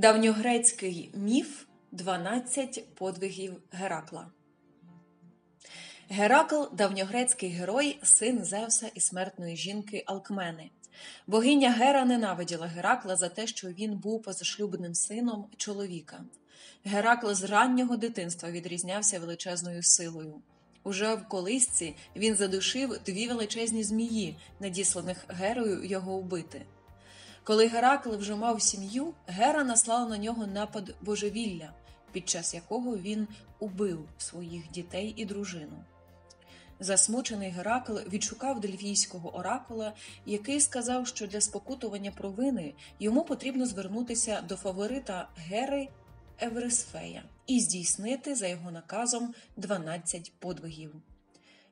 Давньогрецький міф «12 подвигів Геракла». Геракл – давньогрецький герой, син Зевса і смертної жінки Алкмени. Богиня Гера ненавиділа Геракла за те, що він був позашлюбним сином чоловіка. Геракл з раннього дитинства відрізнявся величезною силою. Уже в колисці він задушив дві величезні змії, надісланих Герою його вбити. Коли Геракл вже мав сім'ю, Гера наслала на нього напад божевілля, під час якого він убив своїх дітей і дружину. Засмучений Геракл відшукав дельфійського оракула, який сказав, що для спокутування провини йому потрібно звернутися до фаворита Гери Еврисфея і здійснити за його наказом 12 подвигів.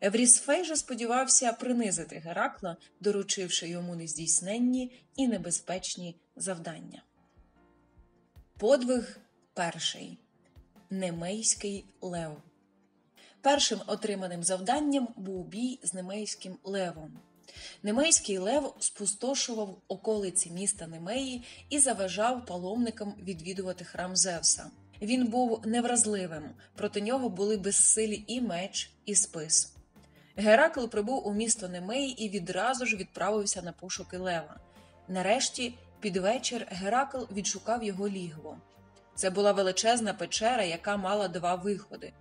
Еврісфей же сподівався принизити Геракла, доручивши йому нездійсненні і небезпечні завдання. Подвиг перший. Немейський лев. Першим отриманим завданням був бій з Немейським левом. Немейський лев спустошував околиці міста Немеї і заважав паломникам відвідувати храм Зевса. Він був невразливим, проти нього були безсилі і меч, і спис. Геракл прибув у місто Немеї і відразу ж відправився на пошуки лева. Нарешті, під вечір, Геракл відшукав його лігво. Це була величезна печера, яка мала два виходи.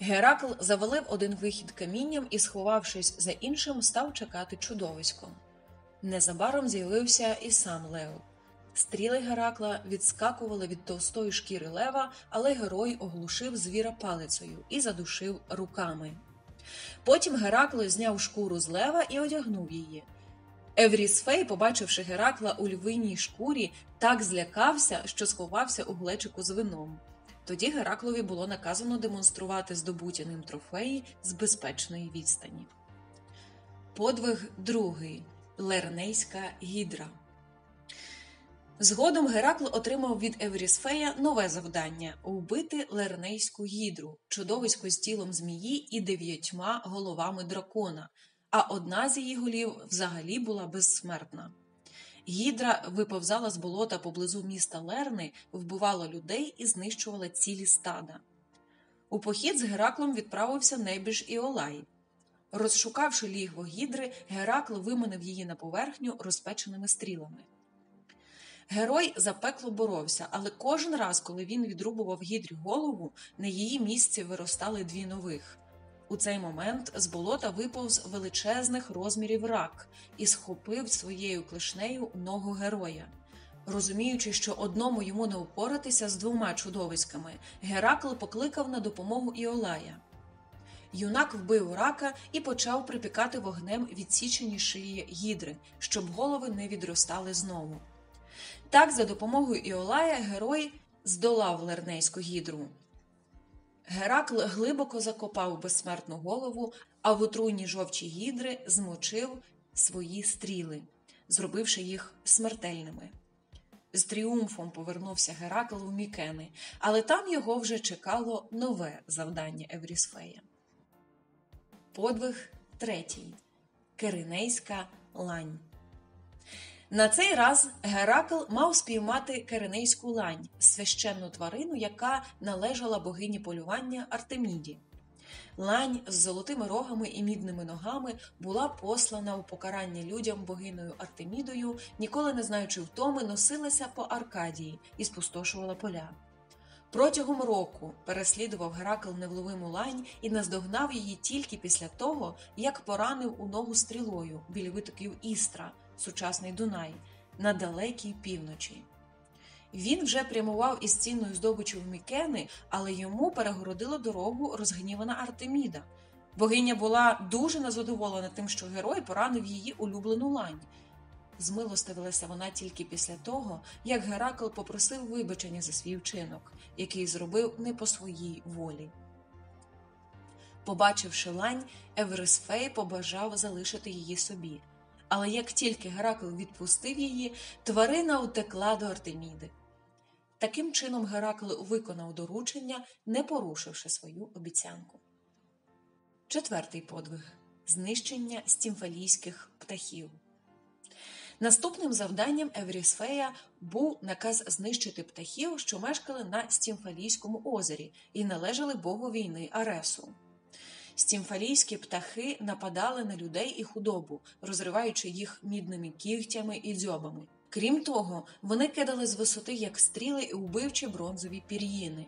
Геракл завалив один вихід камінням і, сховавшись за іншим, став чекати чудовисько. Незабаром з'явився і сам лев. Стріли Геракла відскакували від товстої шкіри лева, але герой оглушив звіра палицею і задушив руками. Потім Геракл зняв шкуру з лева і одягнув її. Еврісфей, побачивши Геракла у львиній шкурі, так злякався, що сховався у глечику з вином. Тоді Гераклові було наказано демонструвати здобуті ним трофеї з безпечної відстані. Подвиг другий. Лернейська гідра. Згодом Геракл отримав від Еврісфея нове завдання – вбити Лернейську гідру, чудовисько з тілом змії і 9 головами дракона, а одна з її голів взагалі була безсмертна. Гідра виповзала з болота поблизу міста Лерни, вбивала людей і знищувала цілі стада. У похід з Гераклом відправився небіж Іолай. Розшукавши лігво гідри, Геракл виманив її на поверхню розпеченими стрілами. Герой запекло боровся, але кожен раз, коли він відрубував гідрі голову, на її місці виростали 2 нових. У цей момент з болота виповз величезних розмірів рак і схопив своєю клешнею ногу героя. Розуміючи, що одному йому не впоратися з 2 чудовиськами, Геракл покликав на допомогу Іолая. Юнак вбив рака і почав припікати вогнем відсічені шиї гідри, щоб голови не відростали знову. Так, за допомогою Іолая, герой здолав Лернейську гідру. Геракл глибоко закопав безсмертну голову, а в отруйні жовчі гідри змочив свої стріли, зробивши їх смертельними. З тріумфом повернувся Геракл у Мікени, але там його вже чекало нове завдання Еврісфея. Подвиг третій. Керинейська лань. На цей раз Геракл мав спіймати Керинейську лань, священну тварину, яка належала богині полювання Артеміді. Лань з золотими рогами і мідними ногами була послана у покарання людям богинею Артемідою, ніколи не знаючи втоми, носилася по Аркадії і спустошувала поля. Протягом року переслідував Геракл невловиму лань і наздогнав її тільки після того, як поранив у ногу стрілою біля витоків Істра, сучасний Дунай, на далекій півночі. Він вже прямував із цінною здобиччю в Мікени, але йому перегородила дорогу розгнівана Артеміда. Богиня була дуже незадоволена тим, що герой поранив її улюблену лань. Змилостивилася вона тільки після того, як Геракл попросив вибачення за свій вчинок, який зробив не по своїй волі. Побачивши лань, Еврисфей побажав залишити її собі. Але як тільки Геракл відпустив її, тварина утекла до Артеміди. Таким чином Геракл виконав доручення, не порушивши свою обіцянку. Четвертий подвиг. Знищення стімфалійських птахів. Наступним завданням Еврісфея був наказ знищити птахів, що мешкали на Стімфалійському озері і належали богу війни Аресу. Стімфалійські птахи нападали на людей і худобу, розриваючи їх мідними кігтями і дзьобами. Крім того, вони кидали з висоти як стріли і убивчі бронзові пір'їни.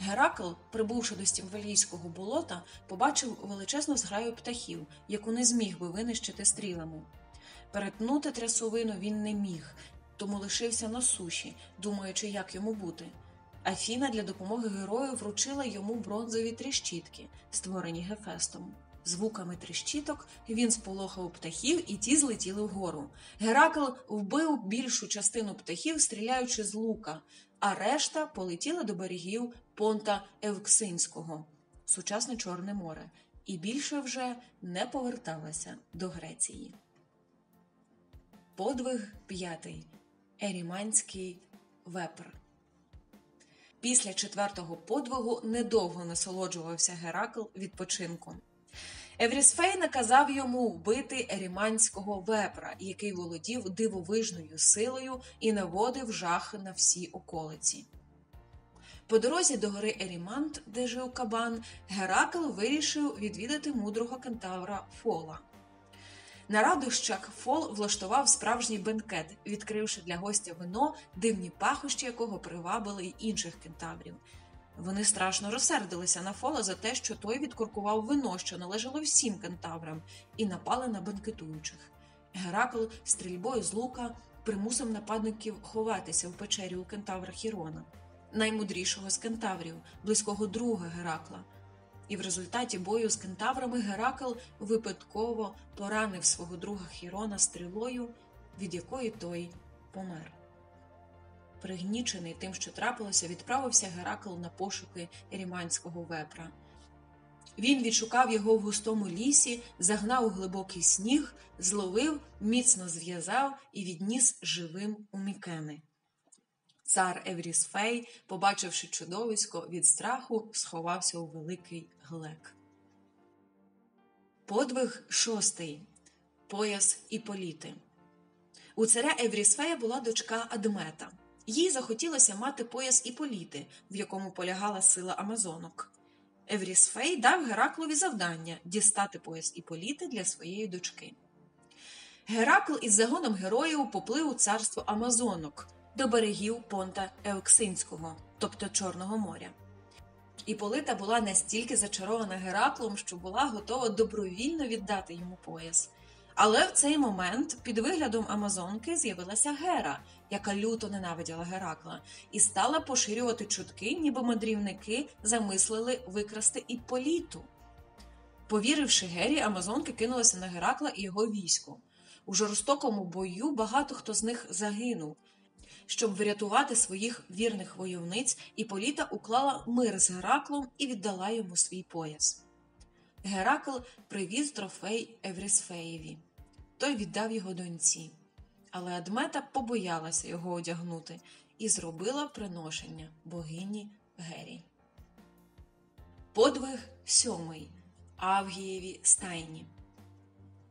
Геракл, прибувши до Стімфалійського болота, побачив величезну зграю птахів, яку не зміг би винищити стрілами. Перетнути трясовину він не міг, тому лишився на суші, думаючи, як йому бути. Афіна для допомоги герою вручила йому бронзові тріщітки, створені Гефестом. Звуками тріщіток він сполохав птахів, і ті злетіли вгору. Геракл вбив більшу частину птахів, стріляючи з лука, а решта полетіла до берегів понта Евксинського, сучасне Чорне море, і більше вже не поверталася до Греції. Подвиг 5. Ерімантський вепр. Після 4-го подвигу недовго насолоджувався Геракл відпочинком. Еврісфей наказав йому вбити ерімантського вепра, який володів дивовижною силою і наводив жах на всі околиці. По дорозі до гори Ерімант, де жив кабан, Геракл вирішив відвідати мудрого кентавра Фола. На радощах Фол влаштував справжній бенкет, відкривши для гостя вино, дивні пахощі якого привабили й інших кентаврів. Вони страшно розсердилися на Фола за те, що той відкуркував вино, що належало всім кентаврам, і напали на бенкетуючих. Геракл стрільбою з лука примусив нападників ховатися в печері у кентавра Хірона, наймудрішого з кентаврів, близького друга Геракла. І в результаті бою з кентаврами Геракл випадково поранив свого друга Хірона стрілою, від якої той помер. Пригнічений тим, що трапилося, відправився Геракл на пошуки ерімантського вепра. Він відшукав його в густому лісі, загнав у глибокий сніг, зловив, міцно зв'язав і відніс живим у Мікени. Цар Еврісфей, побачивши чудовисько, від страху сховався у великий глек. Подвиг 6. Пояс Іпполіти. У царя Еврісфея була дочка Адмета. Їй захотілося мати пояс Іпполіти, в якому полягала сила амазонок. Еврісфей дав Гераклові завдання – дістати пояс Іпполіти для своєї дочки. Геракл із загоном героїв поплив у царство амазонок – до берегів понта Евксинського, тобто Чорного моря. Іпполита була настільки зачарована Гераклом, що була готова добровільно віддати йому пояс. Але в цей момент під виглядом амазонки з'явилася Гера, яка люто ненавиділа Геракла, і стала поширювати чутки, ніби мандрівники замислили викрасти Іпполіту. Повіривши Гері, амазонки кинулися на Геракла і його військо. У жорстокому бою багато хто з них загинув. Щоб врятувати своїх вірних войовниць, Іпполіта уклала мир з Гераклом і віддала йому свій пояс. Геракл привіз трофей Еврісфеєві. Той віддав його доньці. Але Адмета побоялася його одягнути і зробила приношення богині Гері. Подвиг 7. Авгієві стайні.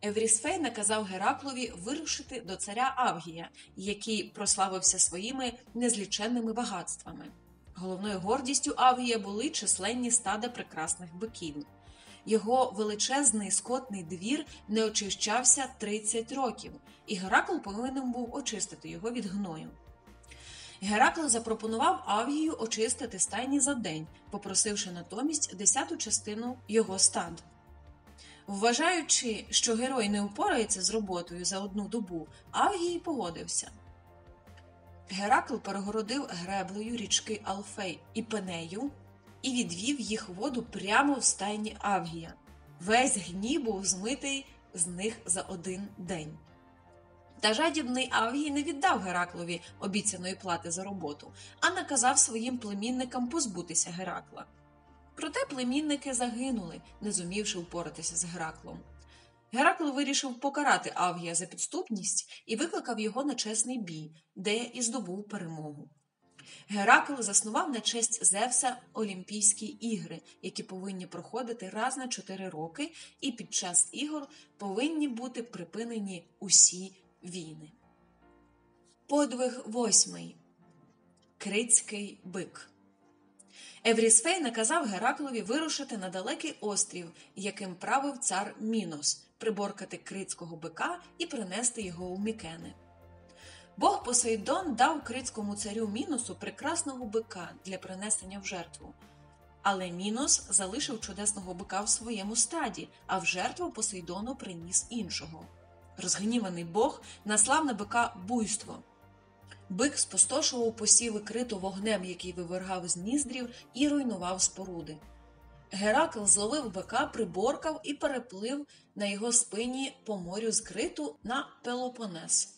Еврісфей наказав Гераклові вирушити до царя Авгія, який прославився своїми незліченними багатствами. Головною гордістю Авгія були численні стада прекрасних биків. Його величезний скотний двір не очищався 30 років, і Геракл повинен був очистити його від гною. Геракл запропонував Авгію очистити стайні за день, попросивши натомість 10-ту частину його стад. Вважаючи, що герой не впорається з роботою за одну добу, Авгій погодився. Геракл перегородив греблею річки Алфей і Пенею і відвів їх воду прямо в стайні Авгія. Весь гній був змитий з них за один день. Та жадібний Авгій не віддав Гераклові обіцяної плати за роботу, а наказав своїм племінникам позбутися Геракла. Проте племінники загинули, не зумівши впоратися з Гераклом. Геракл вирішив покарати Авгія за підступність і викликав його на чесний бій, де і здобув перемогу. Геракл заснував на честь Зевса Олімпійські ігри, які повинні проходити раз на 4 роки, і під час ігор повинні бути припинені усі війни. Подвиг 8. Критський бик. Еврісфей наказав Гераклові вирушити на далекий острів, яким правив цар Мінос, приборкати критського бика і принести його у Мікени. Бог Посейдон дав критському царю Міносу прекрасного бика для принесення в жертву. Але Мінос залишив чудесного бика в своєму стаді, а в жертву Посейдону приніс іншого. Розгніваний Бог наслав на бика буйство. Бик спустошував посіви Криту вогнем, який вивергав з ніздрів, і руйнував споруди. Геракл зловив бика, приборкав і переплив на його спині по морю з Криту на Пелопонес.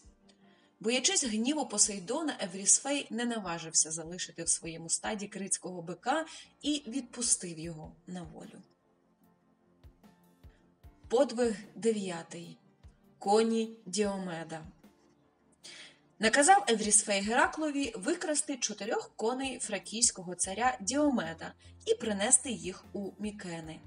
Боячись гніву Посейдона, Еврісфей не наважився залишити в своєму стаді критського бика і відпустив його на волю. Подвиг 9. Коні Діомеда. Наказав Еврісфей Гераклові викрасти 4 коней фракійського царя Діомеда і принести їх у Мікени.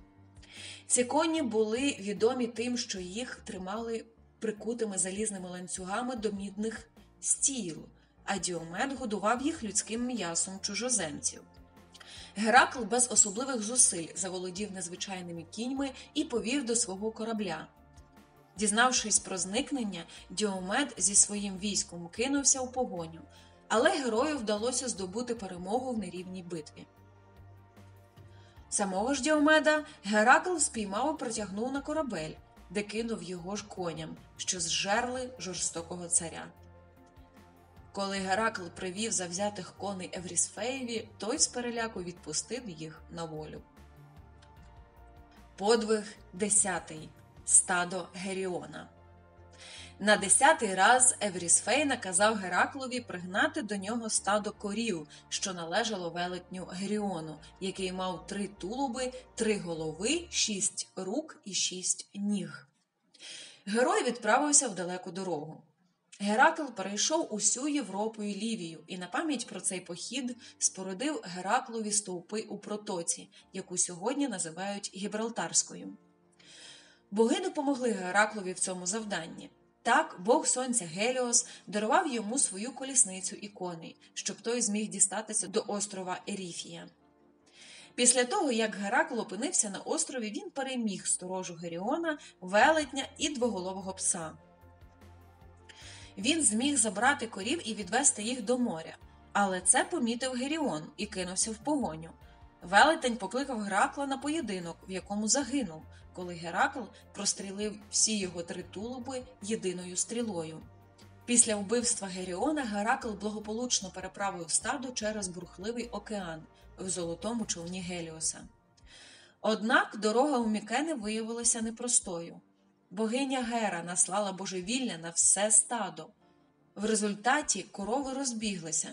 Ці коні були відомі тим, що їх тримали прикутими залізними ланцюгами до мідних стіл, а Діомед годував їх людським м'ясом чужоземців. Геракл без особливих зусиль заволодів незвичайними кіньми і повів до свого корабля. Дізнавшись про зникнення, Діомед зі своїм військом кинувся у погоню, але герою вдалося здобути перемогу в нерівній битві. Самого ж Діомеда Геракл спіймав і протягнув на корабель, де кинув його ж коням, що зжерли жорстокого царя. Коли Геракл привів завзятих коней Еврісфеєві, той з переляку відпустив їх на волю. Подвиг 10. Стадо Геріона. На 10-й раз Еврісфей наказав Гераклові пригнати до нього стадо корів, що належало велетню Геріону, який мав 3 тулуби, 3 голови, 6 рук і 6 ніг. Герой відправився в далеку дорогу. Геракл перейшов усю Європу і Лівію і на пам'ять про цей похід спорудив Гераклові стовпи у протоці, яку сьогодні називають Гібралтарською. Боги допомогли Гераклові в цьому завданні. Так, бог сонця Геліос дарував йому свою колісницю і коней, щоб той зміг дістатися до острова Еріфія. Після того, як Геракл опинився на острові, він переміг сторожу Геріона, велетня і двоголового пса. Він зміг забрати корів і відвести їх до моря, але це помітив Геріон і кинувся в погоню. Велетень покликав Геракла на поєдинок, в якому загинув, коли Геракл прострілив всі його 3 тулуби єдиною стрілою. Після вбивства Геріона Геракл благополучно переправив стадо через бурхливий океан в золотому човні Геліоса. Однак дорога у Мікени виявилася непростою. Богиня Гера наслала божевілля на все стадо. В результаті корови розбіглися,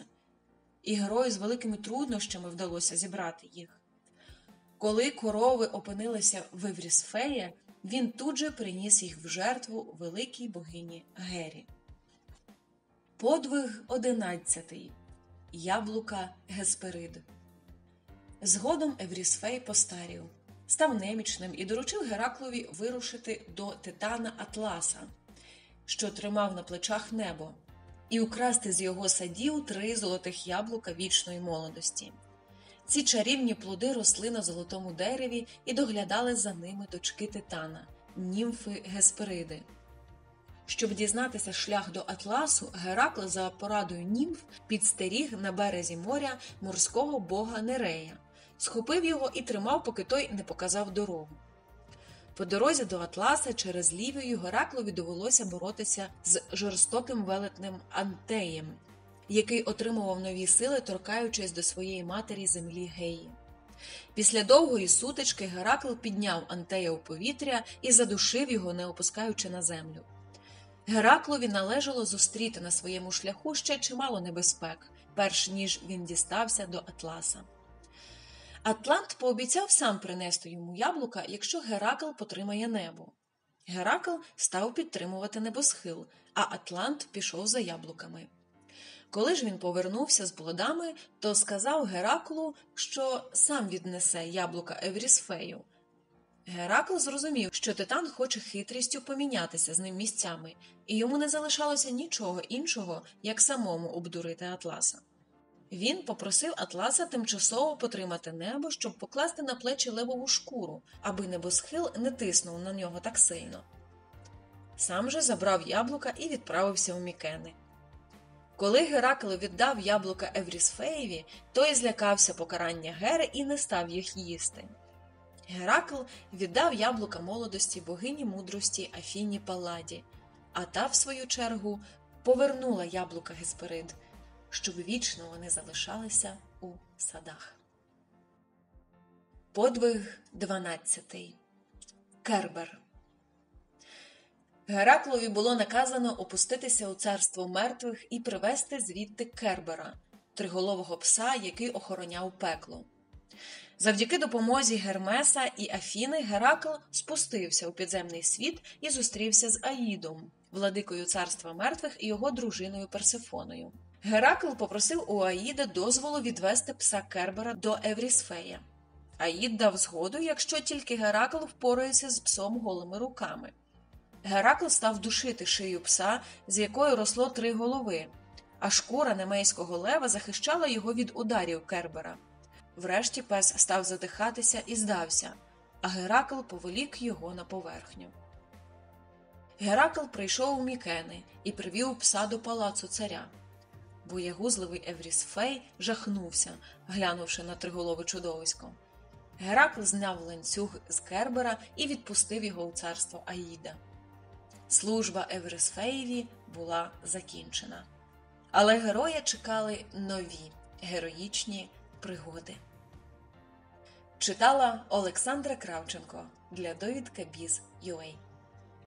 і герою з великими труднощами вдалося зібрати їх. Коли корови опинилися в Еврісфея, він тут же приніс їх в жертву великій богині Гері. Подвиг 11. Яблука Гесперид. Згодом Еврісфей постарів, став немічним і доручив Гераклові вирушити до Титана Атласа, що тримав на плечах небо, і украсти з його садів 3 золотих яблука вічної молодості. Ці чарівні плоди росли на золотому дереві і доглядали за ними дочки Титана, німфи Геспериди. Щоб дізнатися шлях до Атласу, Геракл за порадою німф підстеріг на березі моря морського бога Нерея, схопив його і тримав, поки той не показав дорогу. По дорозі до Атласа через Лівію Гераклові довелося боротися з жорстоким велетнем Антеєм, який отримував нові сили, торкаючись до своєї матері землі Геї. Після довгої сутички Геракл підняв Антея у повітря і задушив його, не опускаючи на землю. Гераклові належало зустріти на своєму шляху ще чимало небезпек, перш ніж він дістався до Атласа. Атлант пообіцяв сам принести йому яблука, якщо Геракл потримає небо. Геракл став підтримувати небосхил, а Атлант пішов за яблуками. Коли ж він повернувся з плодами, то сказав Гераклу, що сам віднесе яблука Еврісфею. Геракл зрозумів, що Титан хоче хитрістю помінятися з ним місцями, і йому не залишалося нічого іншого, як самому обдурити Атласа. Він попросив Атласа тимчасово потримати небо, щоб покласти на плечі левову шкуру, аби небосхил не тиснув на нього так сильно. Сам же забрав яблука і відправився у Мікени. Коли Геракл віддав яблука Еврісфеєві, той злякався покарання Гери і не став їх їсти. Геракл віддав яблука молодості богині мудрості Афіні Палладі, а та, в свою чергу, повернула яблука Гесперид, щоб вічно вони залишалися у садах. Подвиг 12. Кербер. Гераклові було наказано опуститися у царство мертвих і привезти звідти Кербера, триголового пса, який охороняв пекло. Завдяки допомозі Гермеса і Афіни Геракл спустився у підземний світ і зустрівся з Аїдом, владикою царства мертвих і його дружиною Персефоною. Геракл попросив у Аїда дозволу відвести пса Кербера до Еврісфея. Аїд дав згоду, якщо тільки Геракл впорається з псом голими руками. Геракл став душити шию пса, з якої росло 3 голови, а шкура немейського лева захищала його від ударів Кербера. Врешті пес став задихатися і здався, а Геракл поволік його на поверхню. Геракл прийшов у Мікени і привів пса до палацу царя. Боягузливий Еврісфей жахнувся, глянувши на триголове чудовисько. Геракл зняв ланцюг з Кербера і відпустив його у царство Аїда. Служба Еврисфеєві була закінчена. Але героя чекали нові героїчні пригоди. Читала Олександра Кравченко для довідка Biz.ua.